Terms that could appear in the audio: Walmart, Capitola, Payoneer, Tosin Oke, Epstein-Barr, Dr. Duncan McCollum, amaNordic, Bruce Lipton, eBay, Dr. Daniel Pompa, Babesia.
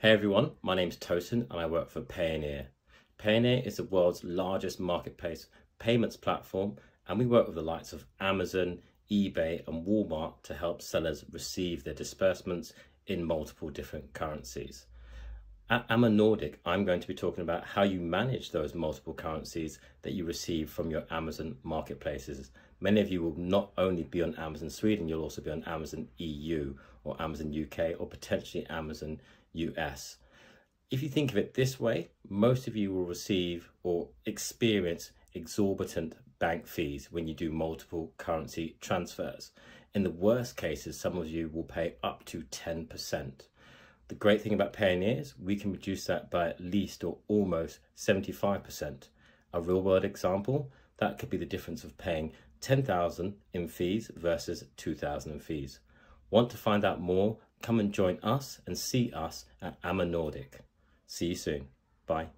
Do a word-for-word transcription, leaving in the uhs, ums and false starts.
Hey everyone, my name is Tosin and I work for Payoneer. Payoneer is the world's largest marketplace payments platform, and we work with the likes of Amazon, eBay and Walmart to help sellers receive their disbursements in multiple different currencies. At amaNordic, I'm going to be talking about how you manage those multiple currencies that you receive from your Amazon marketplaces. Many of you will not only be on Amazon Sweden, you'll also be on Amazon E U or Amazon U K or potentially Amazon U S. If you think of it this way, most of you will receive or experience exorbitant bank fees when you do multiple currency transfers. In the worst cases, some of you will pay up to ten percent. The great thing about Payoneer is we can reduce that by at least or almost seventy-five percent. A real world example, that could be the difference of paying ten thousand in fees versus two thousand in fees. Want to find out more? Come and join us and see us at amaNordic. See you soon. Bye.